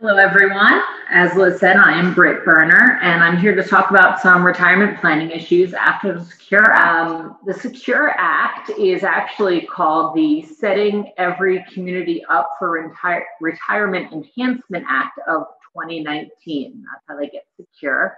Hello, everyone. As Liz said, I am Britt Burner, and I'm here to talk about some retirement planning issues after the SECURE. The SECURE Act is actually called the Setting Every Community Up for Retirement Enhancement Act of 2019. That's how they get secure.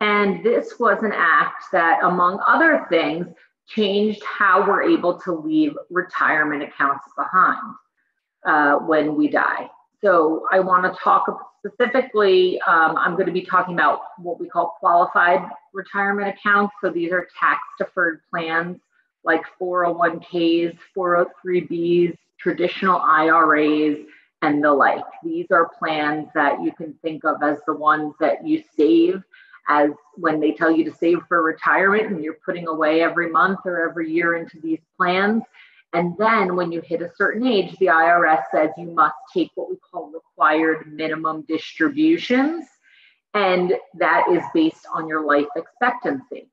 And this was an act that, among other things, changed how we're able to leave retirement accounts behind when we die. So I want to talk specifically, I'm going to be talking about what we call qualified retirement accounts. So these are tax deferred plans like 401Ks, 403Bs, traditional IRAs, and the like. These are plans that you can think of as the ones that you save as when they tell you to save for retirement and you're putting away every month or every year into these plans. And then when you hit a certain age, the IRS says you must take what we call required minimum distributions, and that is based on your life expectancy.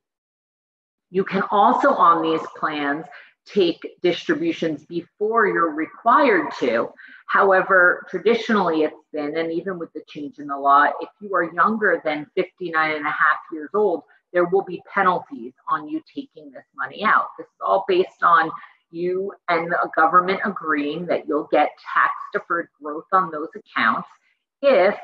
You can also, on these plans, take distributions before you're required to. However, traditionally it's been, and even with the change in the law, if you are younger than 59 and a half years old, there will be penalties on you taking this money out. This is all based on you and the government agreeing that you'll get tax deferred growth on those accounts if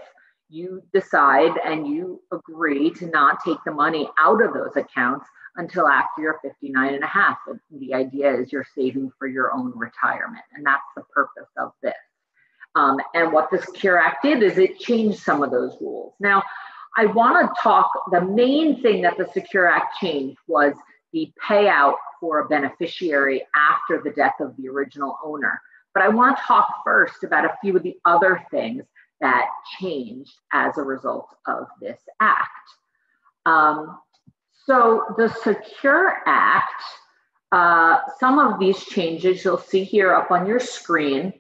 you decide and you agree to not take the money out of those accounts until after you're 59 and a half. And the idea is you're saving for your own retirement, and that's the purpose of this. And what the SECURE Act did is it changed some of those rules. Now, I want to talk, the main thing that the SECURE Act changed was the payout for a beneficiary after the death of the original owner. But I want to talk first about a few of the other things that changed as a result of this act. So the SECURE Act, some of these changes you'll see here up on your screen.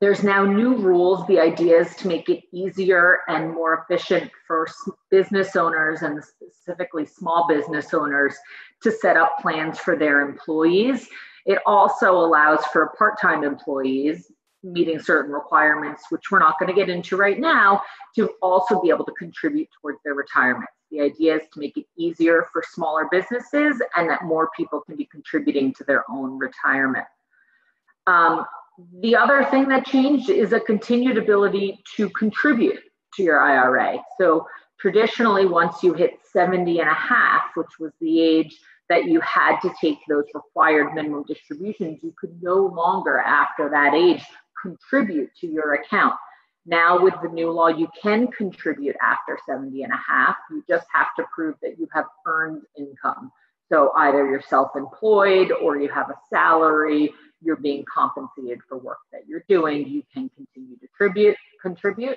There's now new rules. The idea is to make it easier and more efficient for business owners, and specifically small business owners, to set up plans for their employees. It also allows for part-time employees meeting certain requirements, which we're not going to get into right now, to also be able to contribute towards their retirement. The idea is to make it easier for smaller businesses and that more people can be contributing to their own retirement. The other thing that changed is a continued ability to contribute to your IRA. So traditionally, once you hit 70 and a half, which was the age that you had to take those required minimum distributions, you could no longer after that age contribute to your account. Now with the new law, you can contribute after 70 and a half. You just have to prove that you have earned income. So either you're self-employed or you have a salary, you're being compensated for work that you're doing, you can continue to contribute.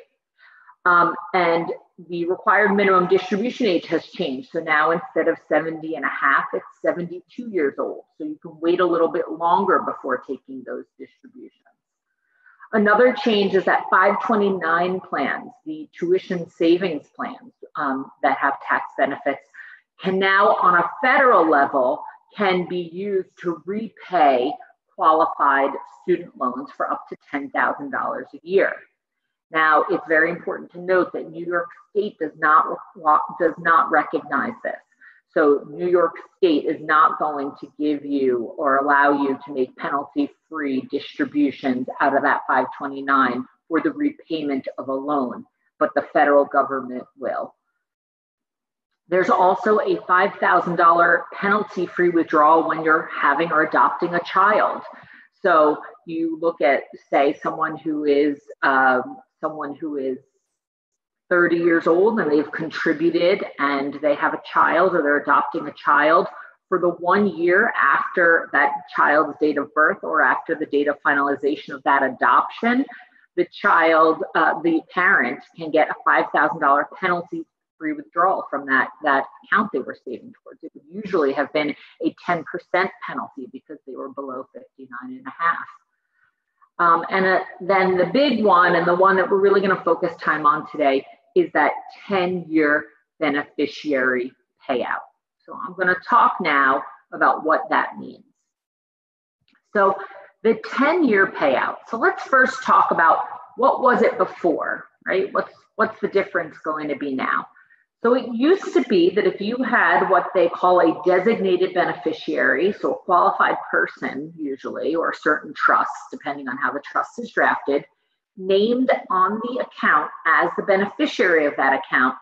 And the required minimum distribution age has changed. So now instead of 70 and a half, it's 72 years old. So you can wait a little bit longer before taking those distributions. Another change is that 529 plans, the tuition savings plans that have tax benefits, can now on a federal level can be used to repay qualified student loans for up to $10,000 a year. Now, it's very important to note that New York State does not recognize this. So New York State is not going to give you or allow you to make penalty-free distributions out of that 529 for the repayment of a loan, but the federal government will. There's also a $5,000 penalty-free withdrawal when you're having or adopting a child. So you look at, say, someone who is 30 years old and they've contributed and they have a child or they're adopting a child. For the 1 year after that child's date of birth or after the date of finalization of that adoption, the parent can get a $5,000 penalty free withdrawal from that account they were saving towards. It would usually have been a 10% penalty because they were below 59 and a half. Then the big one, and the one that we're really going to focus time on today, is that 10-year beneficiary payout. So I'm going to talk now about what that means. So the 10-year payout. So let's first talk about what was it before. right? What's the difference going to be now? So it used to be that if you had what they call a designated beneficiary, so a qualified person usually, or a certain trust, depending on how the trust is drafted, named on the account as the beneficiary of that account,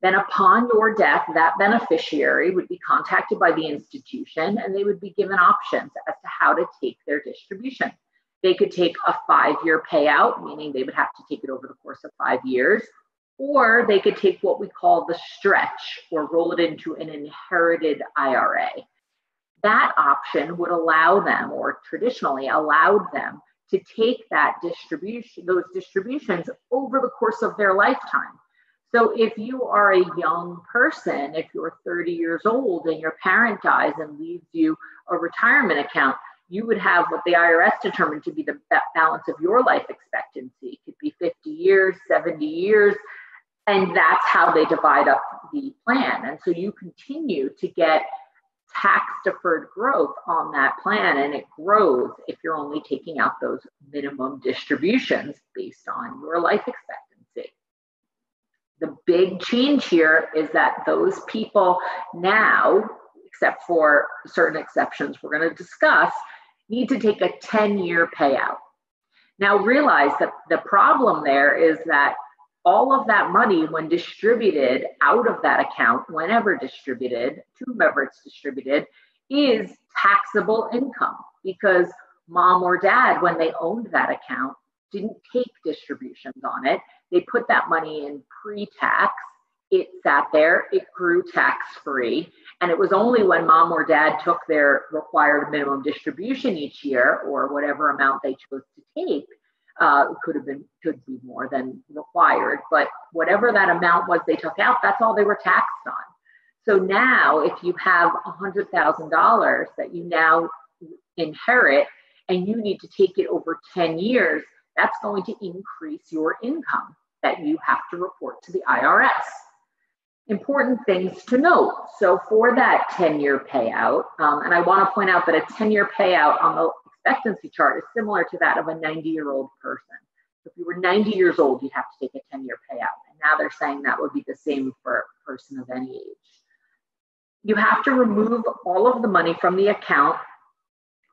then upon your death, that beneficiary would be contacted by the institution and they would be given options as to how to take their distribution. They could take a 5-year payout, meaning they would have to take it over the course of 5 years, or they could take what we call the stretch or roll it into an inherited IRA. That option would allow them, or traditionally allowed them, to take that distribution, those distributions over the course of their lifetime. So if you are a young person, if you're 30 years old and your parent dies and leaves you a retirement account, you would have what the IRS determined to be the balance of your life expectancy. It could be 50 years, 70 years, and that's how they divide up the plan. And so you continue to get tax-deferred growth on that plan, and it grows if you're only taking out those minimum distributions based on your life expectancy. The big change here is that those people now, except for certain exceptions we're going to discuss, need to take a 10-year payout. Now realize that the problem there is that all of that money, when distributed out of that account, whenever distributed, to whomever it's distributed, is taxable income, because mom or dad, when they owned that account, didn't take distributions on it. They put that money in pre-tax. It sat there, it grew tax-free, and it was only when mom or dad took their required minimum distribution each year, or whatever amount they chose to take, could be more than required, but whatever that amount was they took out, that's all they were taxed on. So now if you have $100,000 that you now inherit and you need to take it over 10 years, that's going to increase your income that you have to report to the IRS. Important things to note. So for that 10-year payout, and I want to point out that a 10-year payout on the expectancy chart is similar to that of a 90-year-old person. If you were 90 years old, you'd have to take a 10-year payout. And now they're saying that would be the same for a person of any age. You have to remove all of the money from the account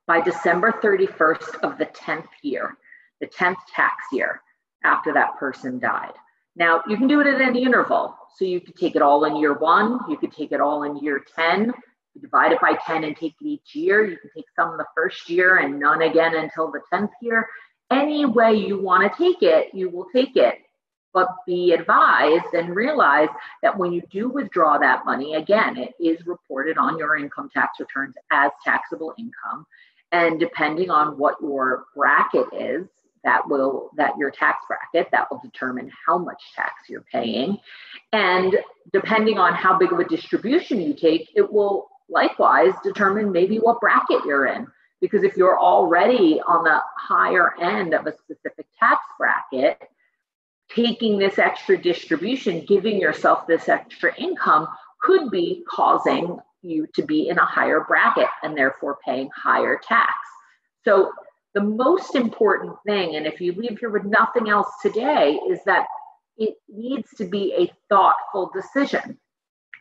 by December 31st of the 10th year, the 10th tax year after that person died. Now, you can do it at any interval. So you could take it all in year 1, you could take it all in year 10, you divide it by 10 and take it each year. You can take some the first year and none again until the 10th year. Any way you want to take it, you will take it. But be advised and realize that when you do withdraw that money, again, it is reported on your income tax returns as taxable income. And depending on what your bracket is, your tax bracket, that will determine how much tax you're paying. And depending on how big of a distribution you take, it will likewise determine maybe what bracket you're in. Because if you're already on the higher end of a specific tax bracket, taking this extra distribution, giving yourself this extra income, could be causing you to be in a higher bracket and therefore paying higher tax. So the most important thing, and if you leave here with nothing else today, is that it needs to be a thoughtful decision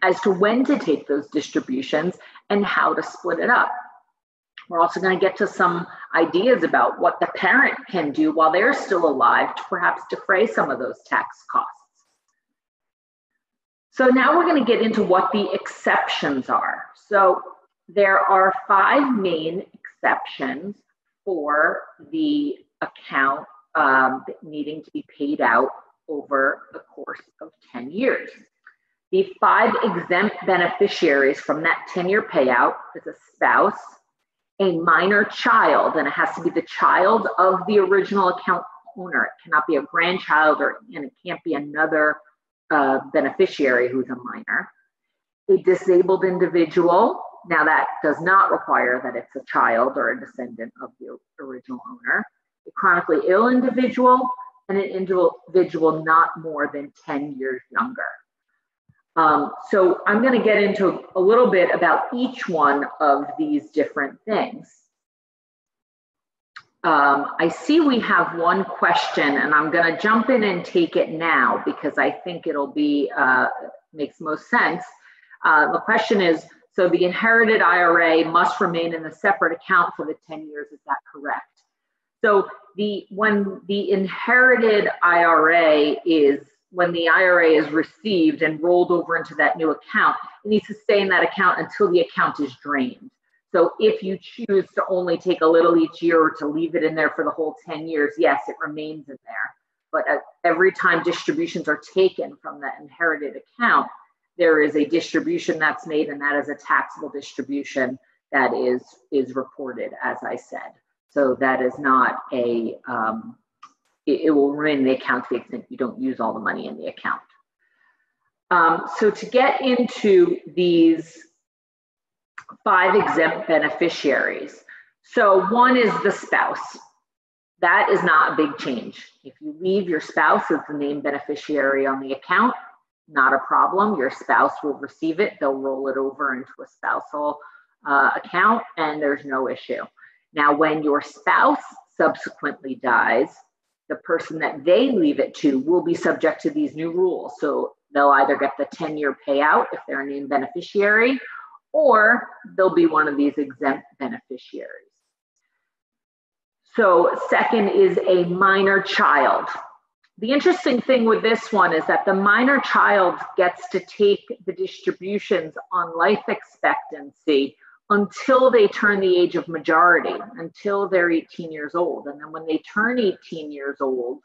as to when to take those distributions and how to split it up. We're also going to get to some ideas about what the parent can do while they're still alive to perhaps defray some of those tax costs. So now we're going to get into what the exceptions are. So there are 5 main exceptions for the account needing to be paid out over the course of 10 years. The 5 exempt beneficiaries from that 10-year payout is a spouse, a minor child, and it has to be the child of the original account owner. It cannot be a grandchild, and it can't be another beneficiary who's a minor. A disabled individual. Now, that does not require that it's a child or a descendant of the original owner, a chronically ill individual, and an individual not more than 10 years younger. So I'm going to get into a little bit about each one of these different things. I see we have one question, and I'm going to jump in and take it now because I think it'll be makes most sense. The question is, so the inherited IRA must remain in the separate account for the 10 years. Is that correct? So when the inherited IRA is, when the IRA is received and rolled over into that new account, it needs to stay in that account until the account is drained. So if you choose to only take a little each year or to leave it in there for the whole 10 years, yes, it remains in there. But every time distributions are taken from that inherited account, there is a distribution that's made, and that is a taxable distribution that is reported, as I said. So that is not a, it will remain in the account to the extent you don't use all the money in the account. So to get into these 5 exempt beneficiaries. So one is the spouse. That is not a big change. If you leave your spouse as the named beneficiary on the account, not a problem. Your spouse will receive it. They'll roll it over into a spousal account, and there's no issue. Now, when your spouse subsequently dies, the person that they leave it to will be subject to these new rules. So they'll either get the 10-year payout if they're a named beneficiary, or they'll be one of these exempt beneficiaries. So second is a minor child. The interesting thing with this one is that the minor child gets to take the distributions on life expectancy until they turn the age of majority, until they're 18 years old. And then when they turn 18 years old,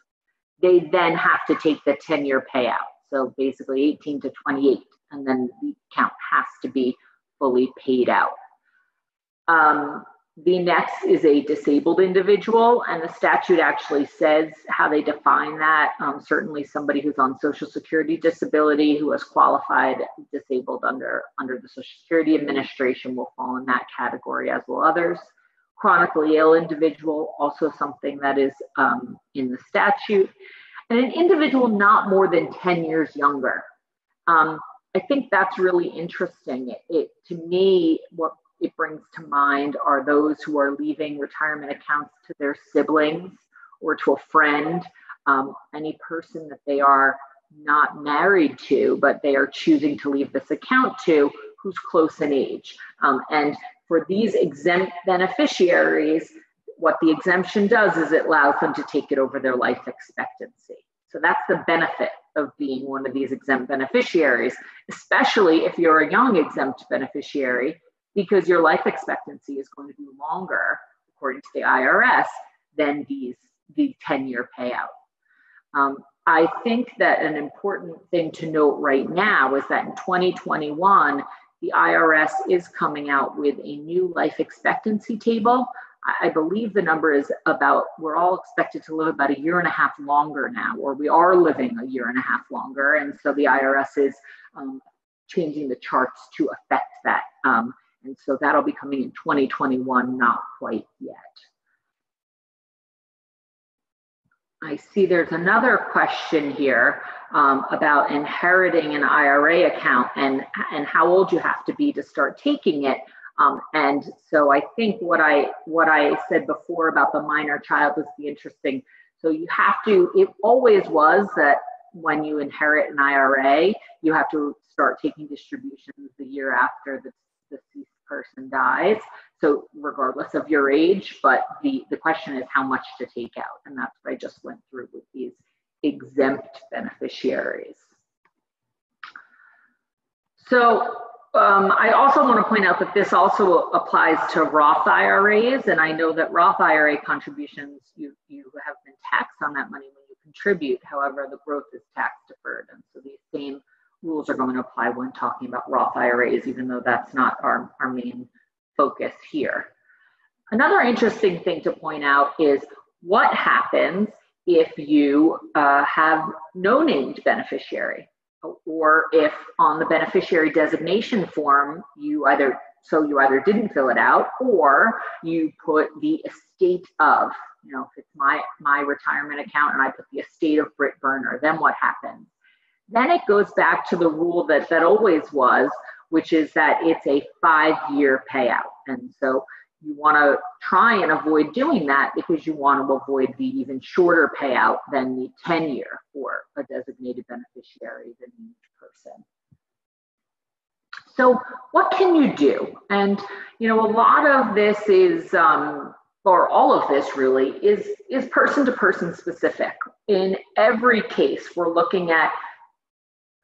they then have to take the 10-year payout. So basically 18 to 28, and then the account has to be fully paid out. The next is a disabled individual, and the statute actually says how they define that. Certainly somebody who's on Social Security disability who has qualified disabled under the Social Security Administration will fall in that category, as will others. Chronically ill individual, also something that is in the statute. And an individual not more than 10 years younger. I think that's really interesting. To me, what it brings to mind are those who are leaving retirement accounts to their siblings or to a friend, any person that they are not married to, but they are choosing to leave this account to, who's close in age. And for these exempt beneficiaries, what the exemption does is it allows them to take it over their life expectancy. So that's the benefit of being one of these exempt beneficiaries, especially if you're a young exempt beneficiary, because your life expectancy is going to be longer, according to the IRS, than the 10-year payout. I think that an important thing to note right now is that in 2021, the IRS is coming out with a new life expectancy table. I believe the number is about, we're all expected to live about 1.5 years longer now, or we are living 1.5 years longer. And so the IRS is changing the charts to affect that. And so that'll be coming in 2021, not quite yet. I see there's another question here about inheriting an IRA account and how old you have to be to start taking it. And so I think what I said before about the minor child is the interesting. So you have to, it always was that when you inherit an IRA, you have to start taking distributions the year after the deceased person dies. So regardless of your age, but the question is how much to take out. And that's what I just went through with these exempt beneficiaries. So I also want to point out that this also applies to Roth IRAs. And I know that Roth IRA contributions, you have been taxed on that money when you contribute. However, the growth is tax deferred. And so these same rules are going to apply when talking about Roth IRAs, even though that's not our main focus here. Another interesting thing to point out is what happens if you have no named beneficiary, or if on the beneficiary designation form, you either didn't fill it out, or you put the estate of, you know, if it's my retirement account and I put the estate of Britt Burner, then what happens? Then it goes back to the rule that always was, which is that it's a 5-year payout. And so you want to try and avoid doing that because you want to avoid the even shorter payout than the 10-year for a designated beneficiary than each person. So what can you do? And, you know, a lot of this is, or all of this really, is person-to-person specific. In every case, we're looking at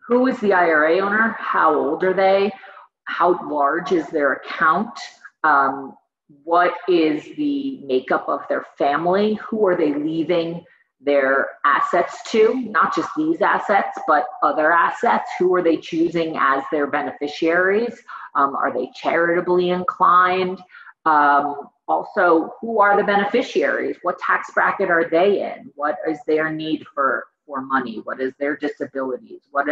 who is the IRA owner, how old are they, how large is their account, what is the makeup of their family, who are they leaving their assets to, not just these assets, but other assets, who are they choosing as their beneficiaries, are they charitably inclined, also, who are the beneficiaries, what tax bracket are they in, what is their need for money, what is their disabilities, what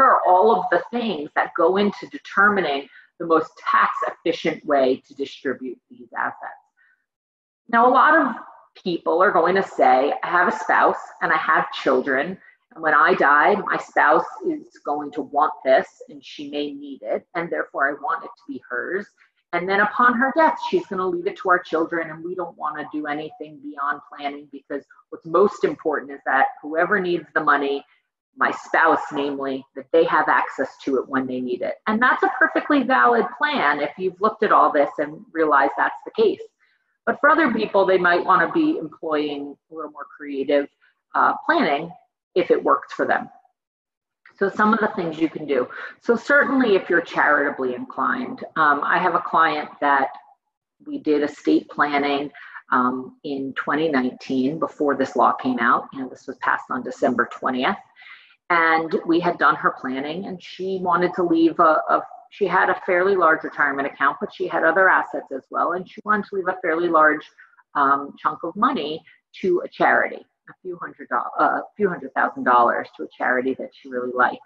are all of the things that go into determining the most tax-efficient way to distribute these assets. Now, a lot of people are going to say, I have a spouse and I have children, and when I die, my spouse is going to want this and she may need it, and therefore I want it to be hers. And then upon her death, she's going to leave it to our children, and we don't want to do anything beyond planning because what's most important is that whoever needs the money, my spouse, namely, that they have access to it when they need it. And that's a perfectly valid plan if you've looked at all this and realized that's the case. But for other people, they might want to be employing a little more creative planning if it works for them. So some of the things you can do. So certainly if you're charitably inclined, I have a client that we did estate planning in 2019 before this law came out, and this was passed on December 20th. And we had done her planning, and she wanted to leave she had a fairly large retirement account, but she had other assets as well. And she wanted to leave a fairly large chunk of money to a charity, a few hundred thousand dollars to a charity that she really likes.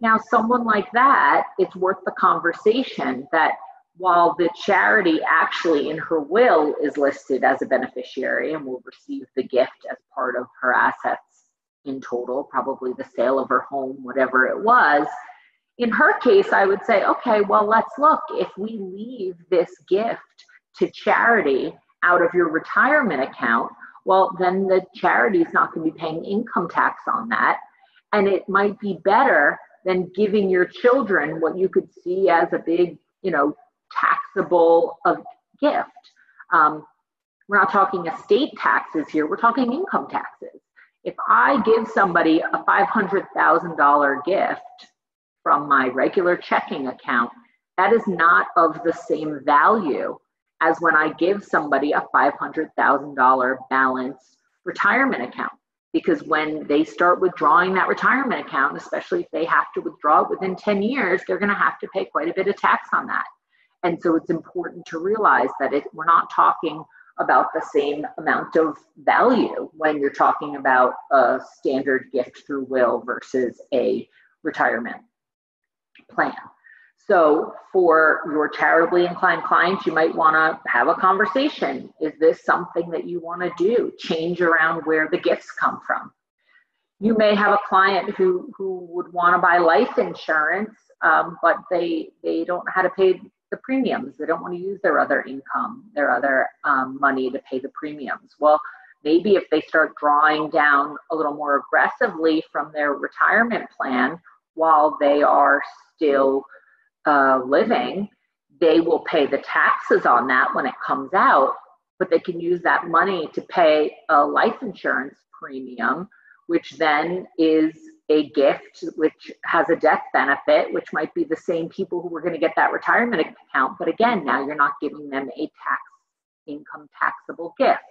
Now, someone like that, it's worth the conversation that while the charity actually in her will is listed as a beneficiary and will receive the gift as part of her assets, in total, probably the sale of her home, whatever it was. In her case, I would say, okay, well, let's look. If we leave this gift to charity out of your retirement account, well, then the charity is not going to be paying income tax on that. And it might be better than giving your children what you could see as a big, you know, taxable gift. We're not talking estate taxes here. We're talking income taxes. If I give somebody a $500,000 gift from my regular checking account, that is not of the same value as when I give somebody a $500,000 balance retirement account. Because when they start withdrawing that retirement account, especially if they have to withdraw it within 10 years, they're going to have to pay quite a bit of tax on that. And so it's important to realize that we're not talking about the same amount of value when you're talking about a standard gift through will versus a retirement plan. So for your charitably inclined clients, you might wanna have a conversation. Is this something that you wanna do? Change around where the gifts come from. You may have a client who would wanna buy life insurance, but they don't know how to pay the premiums. They don't want to use their other income, their other money to pay the premiums. Well, maybe if they start drawing down a little more aggressively from their retirement plan while they are still living, they will pay the taxes on that when it comes out, but they can use that money to pay a life insurance premium, which then is a gift which has a death benefit, which might be the same people who were going to get that retirement account. But again, now you're not giving them a taxable gift.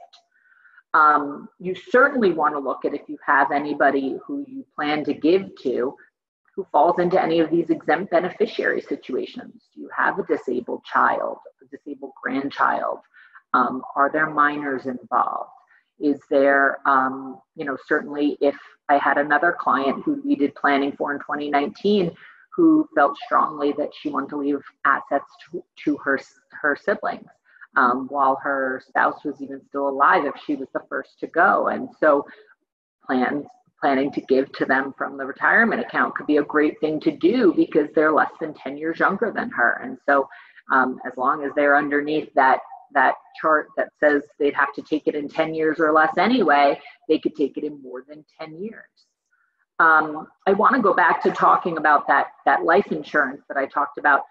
You certainly want to look at if you have anybody who you plan to give to who falls into any of these exempt beneficiary situations. Do you have a disabled child, a disabled grandchild? Are there minors involved? Is there, you know, certainly if I had another client who we did planning for in 2019 who felt strongly that she wanted to leave assets to her siblings while her spouse was even still alive if she was the first to go. And so planning to give to them from the retirement account could be a great thing to do because they're less than 10 years younger than her. And so as long as they're underneath that that chart that says they'd have to take it in 10 years or less anyway, they could take it in more than 10 years. I want to go back to talking about that life insurance that I talked about.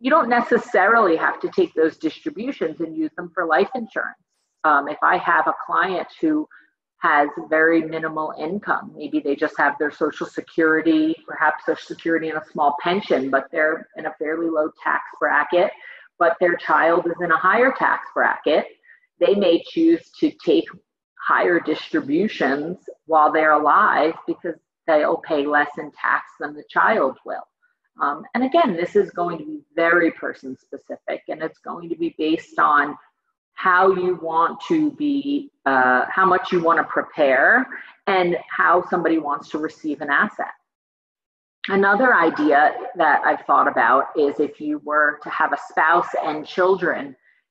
You don't necessarily have to take those distributions and use them for life insurance. If I have a client who has very minimal income, maybe they just have their Social Security, perhaps Social Security and a small pension, but they're in a fairly low tax bracket, but their child is in a higher tax bracket, they may choose to take higher distributions while they're alive because they'll pay less in tax than the child will. And again, this is going to be very person specific, and it's going to be based on how you want to be, how much you want to prepare, and how somebody wants to receive an asset. Another idea that I've thought about is if you were to have a spouse and children,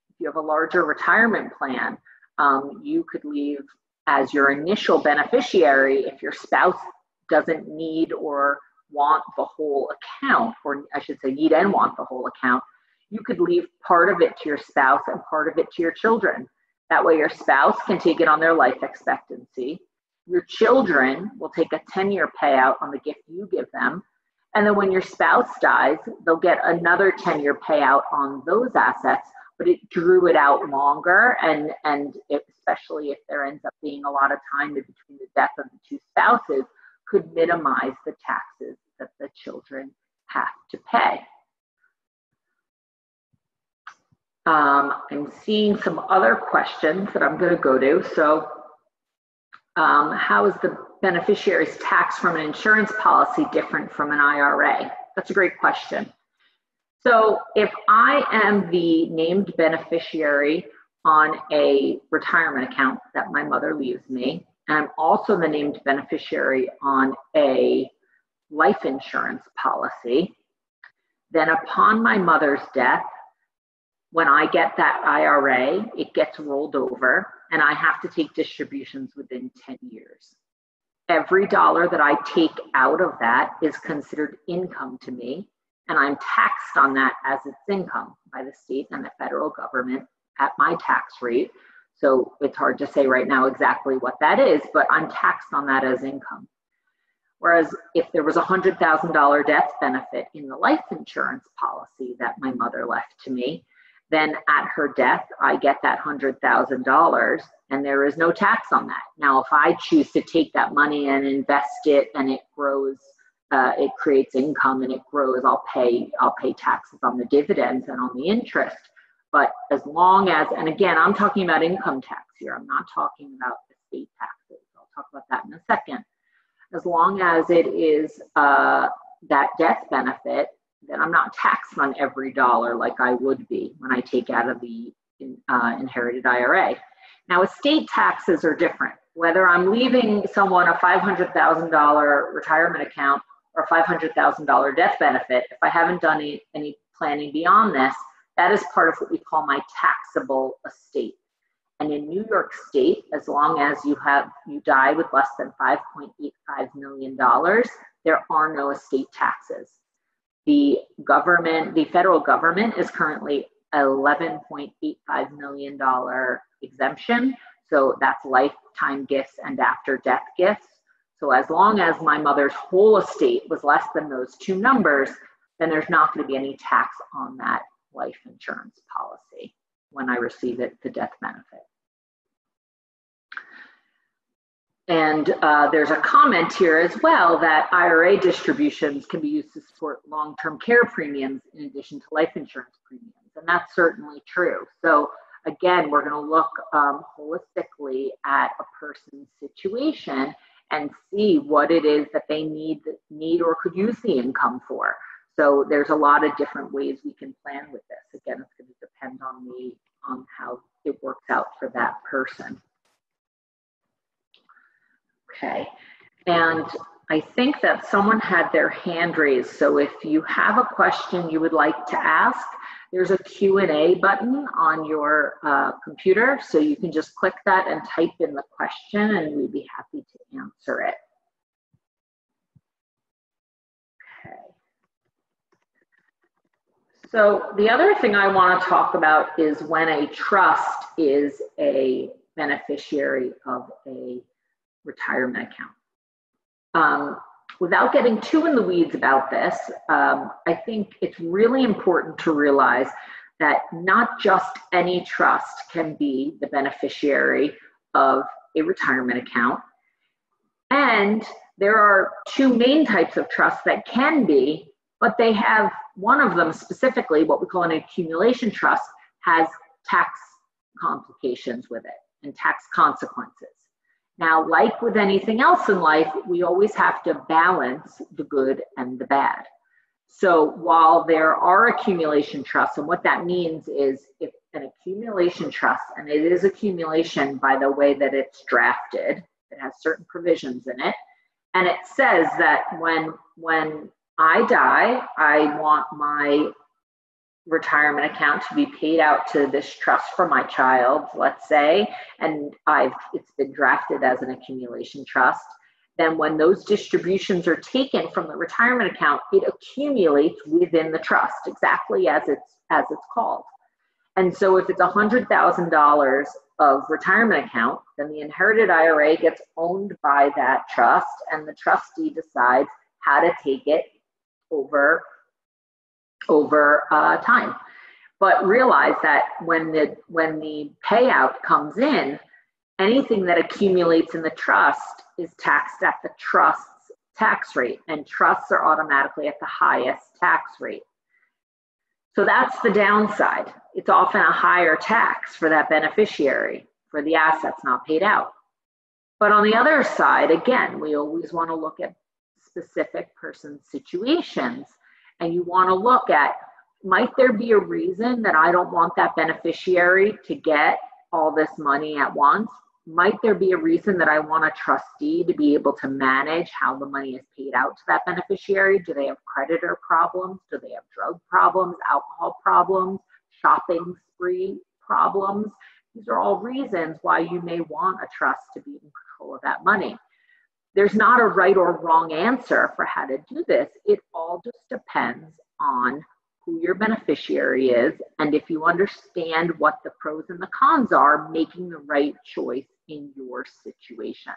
if you have a larger retirement plan, you could leave as your initial beneficiary if your spouse doesn't need or want the whole account, or I should say need and want the whole account, you could leave part of it to your spouse and part of it to your children. That way your spouse can take it on their life expectancy. Your children will take a 10-year payout on the gift you give them. And then when your spouse dies, they'll get another 10-year payout on those assets, but it drew it out longer. And it, especially if there ends up being a lot of time in between the death of the two spouses, could minimize the taxes that the children have to pay. I'm seeing some other questions that I'm going to go to. So how is the beneficiary's tax from an insurance policy different from an IRA? That's a great question. So if I am the named beneficiary on a retirement account that my mother leaves me, and I'm also the named beneficiary on a life insurance policy, then upon my mother's death, when I get that IRA, it gets rolled over and I have to take distributions within 10 years. Every dollar that I take out of that is considered income to me, and I'm taxed on that as its income by the state and the federal government at my tax rate. So it's hard to say right now exactly what that is, but I'm taxed on that as income. Whereas if there was a $100,000 death benefit in the life insurance policy that my mother left to me, then at her death, I get that $100,000 and there is no tax on that. Now, if I choose to take that money and invest it and it grows, it creates income and it grows, I'll pay taxes on the dividends and on the interest. But as long as, and again, I'm talking about income tax here. I'm not talking about estate taxes. I'll talk about that in a second. As long as it is that death benefit, that I'm not taxed on every dollar like I would be when I take out of the inherited IRA. Now, estate taxes are different. Whether I'm leaving someone a $500,000 retirement account or a $500,000 death benefit, if I haven't done any planning beyond this, that is part of what we call my taxable estate. And in New York State, as long as you die with less than $5.85 million, there are no estate taxes. The government, the federal government, is currently $11.85 million exemption. So that's lifetime gifts and after death gifts. So as long as my mother's whole estate was less than those two numbers, then there's not going to be any tax on that life insurance policy when I receive it, the death benefit. And there's a comment here as well that IRA distributions can be used to support long-term care premiums in addition to life insurance premiums. And that's certainly true. So again, we're going to look holistically at a person's situation and see what it is that they need or could use the income for. So there's a lot of different ways we can plan with this. Again, it's going to depend on how it works out for that person. Okay, and I think that someone had their hand raised. So if you have a question you would like to ask, there's a Q&A button on your computer. So you can just click that and type in the question and we'd be happy to answer it. Okay. So the other thing I want to talk about is when a trust is a beneficiary of a retirement account. Without getting too in the weeds about this, I think it's really important to realize that not just any trust can be the beneficiary of a retirement account. And there are two main types of trust that can be, but they have one of them specifically, what we call an accumulation trust, has tax complications with it and tax consequences. Now, like with anything else in life, we always have to balance the good and the bad. So while there are accumulation trusts, and what that means is if an accumulation trust, and it is accumulation by the way that it's drafted, it has certain provisions in it, and it says that when I die, I want my retirement account to be paid out to this trust for my child, let's say, and it's been drafted as an accumulation trust, then when those distributions are taken from the retirement account, it accumulates within the trust, exactly as it's called. And so if it's $100,000 of retirement account, then the inherited IRA gets owned by that trust, and the trustee decides how to take it over time. But realize that when the payout comes in, anything that accumulates in the trust is taxed at the trust's tax rate, and trusts are automatically at the highest tax rate. So that's the downside. It's often a higher tax for that beneficiary for the assets not paid out. But on the other side, again, we always want to look at specific person's situations. And you want to look at, might there be a reason that I don't want that beneficiary to get all this money at once? Might there be a reason that I want a trustee to be able to manage how the money is paid out to that beneficiary? Do they have creditor problems? Do they have drug problems, alcohol problems, shopping spree problems? These are all reasons why you may want a trust to be in control of that money. There's not a right or wrong answer for how to do this. It all just depends on who your beneficiary is, and if you understand what the pros and the cons are, making the right choice in your situation.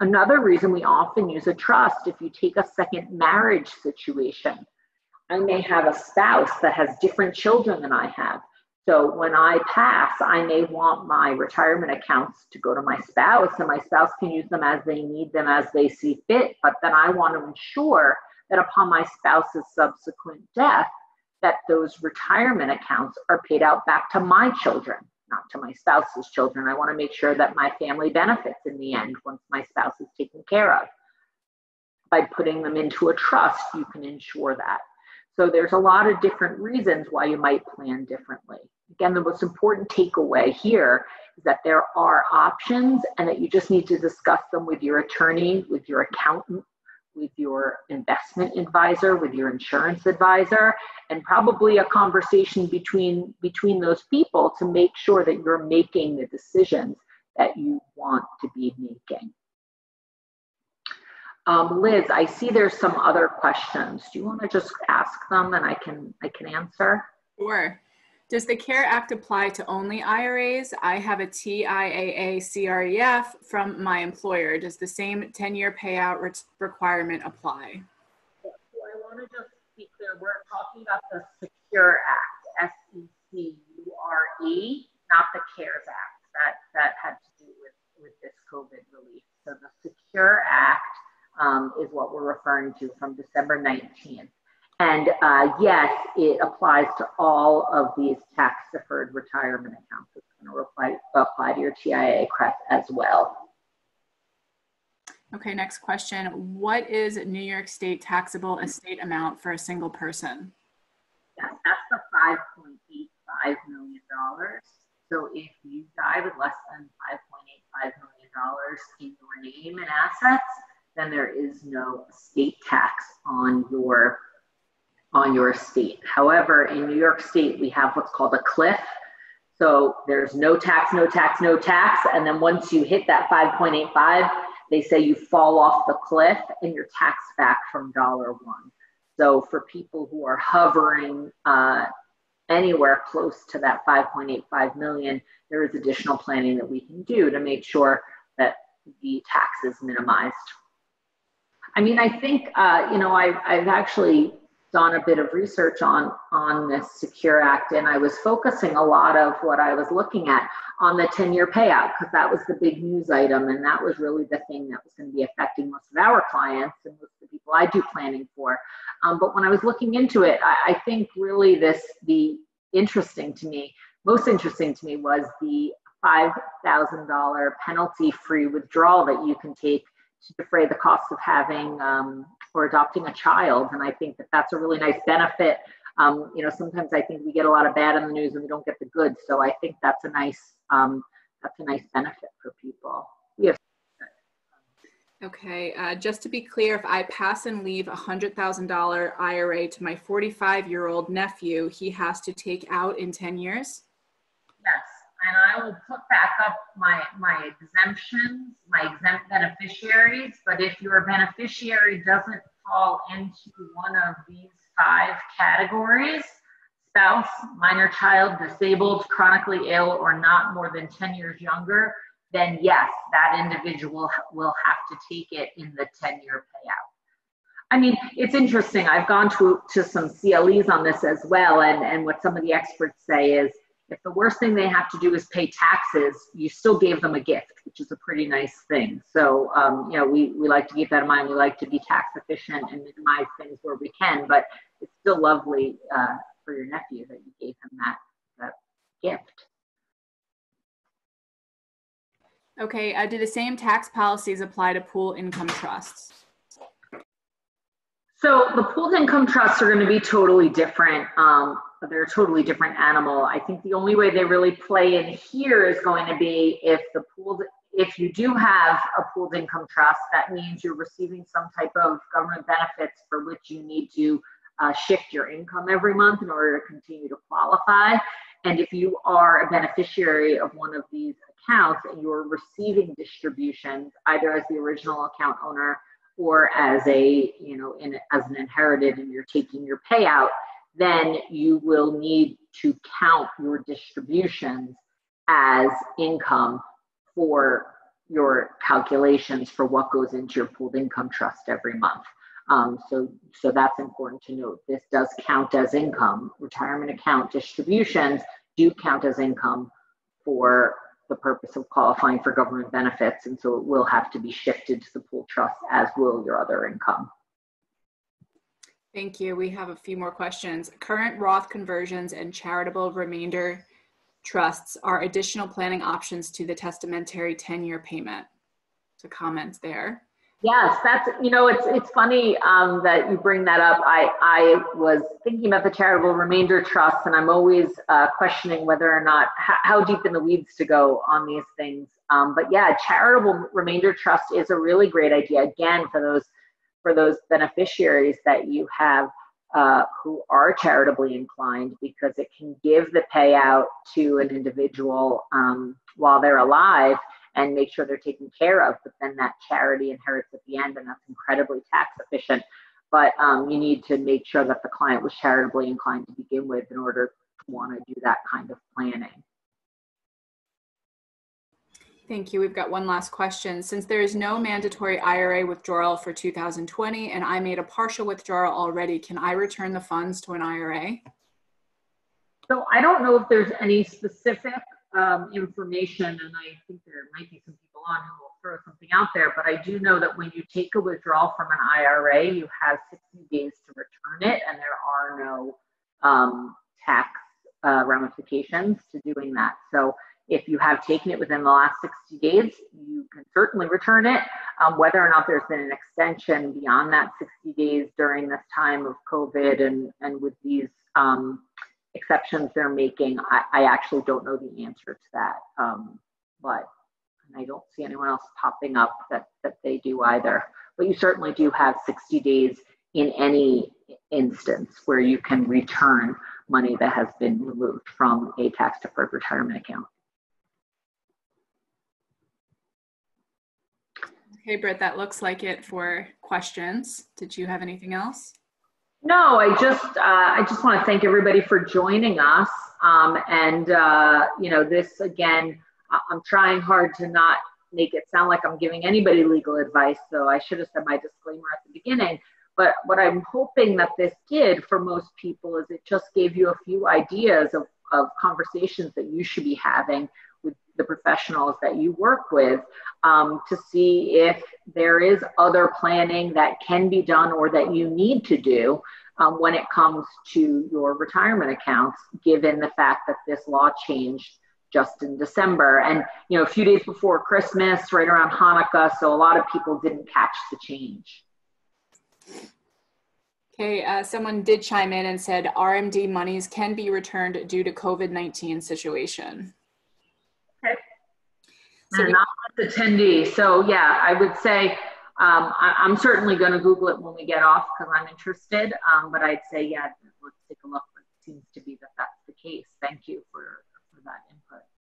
Another reason we often use a trust, if you take a second marriage situation, I may have a spouse that has different children than I have. So when I pass, I may want my retirement accounts to go to my spouse, and my spouse can use them as they need them as they see fit. But then I want to ensure that upon my spouse's subsequent death, that those retirement accounts are paid out back to my children, not to my spouse's children. I want to make sure that my family benefits in the end once my spouse is taken care of. By putting them into a trust, you can ensure that. So there's a lot of different reasons why you might plan differently. Again, the most important takeaway here is that there are options and that you just need to discuss them with your attorney, with your accountant, with your investment advisor, with your insurance advisor, and probably a conversation between those people to make sure that you're making the decisions that you want to be making. Liz, I see there's some other questions. Do you want to just ask them and I can answer? Sure. Does the CARE Act apply to only IRAs? I have a TIAA CREF from my employer. Does the same 10-year payout requirement apply? So I want to just be clear. We're talking about the SECURE Act, S-E-C-U-R-E, not the CARES Act. That had to do with this COVID relief. So the SECURE Act is what we're referring to from December 19th. And yes, it applies to all of these tax-deferred retirement accounts. It's going to apply to your TIAA CREF as well. Okay, next question. What is New York State taxable estate amount for a single person? Yes, that's the $5.85 million. So if you die with less than $5.85 million in your name and assets, then there is no estate tax on your estate. However, in New York State, we have what's called a cliff. So there's no tax, no tax, no tax. And then once you hit that 5.85, they say you fall off the cliff and you're taxed back from $1. So for people who are hovering anywhere close to that 5.85 million, there is additional planning that we can do to make sure that the tax is minimized. I mean, I think, you know, I've actually done a bit of research on this SECURE Act, and I was focusing a lot of what I was looking at on the 10-year payout, because that was the big news item, and that was really the thing that was going to be affecting most of our clients and most of the people I do planning for. But when I was looking into it, I think really the most interesting to me was the $5,000 penalty-free withdrawal that you can take to defray the cost of having or adopting a child. And I think that that's a really nice benefit. You know, sometimes I think we get a lot of bad in the news and we don't get the good. So I think that's a nice benefit for people. Yes. Okay, just to be clear, if I pass and leave a $100,000 IRA to my 45-year-old nephew, he has to take out in 10 years? Yes. And I will put back up my exemptions, my exempt beneficiaries. But if your beneficiary doesn't fall into one of these 5 categories, spouse, minor child, disabled, chronically ill, or not more than 10 years younger, then yes, that individual will have to take it in the 10-year payout. I mean, it's interesting. I've gone to some CLEs on this as well. And what some of the experts say is, if the worst thing they have to do is pay taxes, you still gave them a gift, which is a pretty nice thing. So, you know, we like to keep that in mind. We like to be tax efficient and minimize things where we can, but it's still lovely for your nephew that you gave him that gift. Okay, do the same tax policies apply to pooled income trusts? So the pooled income trusts are going to be totally different. They're a totally different animal. I think the only way they really play in here is going to be if you do have a pooled income trust, that means you're receiving some type of government benefits for which you need to shift your income every month in order to continue to qualify. And if you are a beneficiary of one of these accounts and you're receiving distributions either as the original account owner or as a, you know, as an inherited, and you're taking your payout, then you will need to count your distributions as income for your calculations for what goes into your pooled income trust every month. So that's important to note. This does count as income. Retirement account distributions do count as income for the purpose of qualifying for government benefits, and so it will have to be shifted to the pool trust, as will your other income. Thank you. We have a few more questions. Current Roth conversions and charitable remainder trusts are additional planning options to the testamentary 10-year payment. So comments there. Yes, that's, you know, it's funny that you bring that up. I was thinking about the charitable remainder trusts, and I'm always questioning whether or not, how deep in the weeds to go on these things. But yeah, charitable remainder trust is a really great idea, again, for those beneficiaries that you have who are charitably inclined, because it can give the payout to an individual while they're alive and make sure they're taken care of, but then that charity inherits at the end, and that's incredibly tax efficient. But you need to make sure that the client was charitably inclined to begin with in order to want to do that kind of planning. Thank you. We've got one last question. Since there is no mandatory IRA withdrawal for 2020 and I made a partial withdrawal already, can I return the funds to an IRA? So I don't know if there's any specific information, and I think there might be some people on who will throw something out there, but I do know that when you take a withdrawal from an IRA, you have 60 days to return it, and there are no tax ramifications to doing that. So if you have taken it within the last 60 days, you can certainly return it. Whether or not there's been an extension beyond that 60 days during this time of COVID and with these exceptions they're making, I actually don't know the answer to that. But I don't see anyone else popping up that they do either. But you certainly do have 60 days in any instance where you can return money that has been removed from a tax-deferred retirement account. Okay, Britt, that looks like it for questions. Did you have anything else? No, I just want to thank everybody for joining us. You know, this again, I'm trying hard to not make it sound like I'm giving anybody legal advice. So I should have said my disclaimer at the beginning. But what I'm hoping that this did for most people is it just gave you a few ideas of conversations that you should be having with the professionals that you work with to see if there is other planning that can be done or that you need to do when it comes to your retirement accounts, given the fact that this law changed just in December. And, you know, a few days before Christmas, right around Hanukkah, so a lot of people didn't catch the change. Okay, someone did chime in and said RMD monies can be returned due to COVID-19 situation. Okay. So not an attendee. So yeah, I would say I'm certainly going to Google it when we get off because I'm interested. But I'd say, yeah, let's take a look. It seems to be that that's the case. Thank you for that input.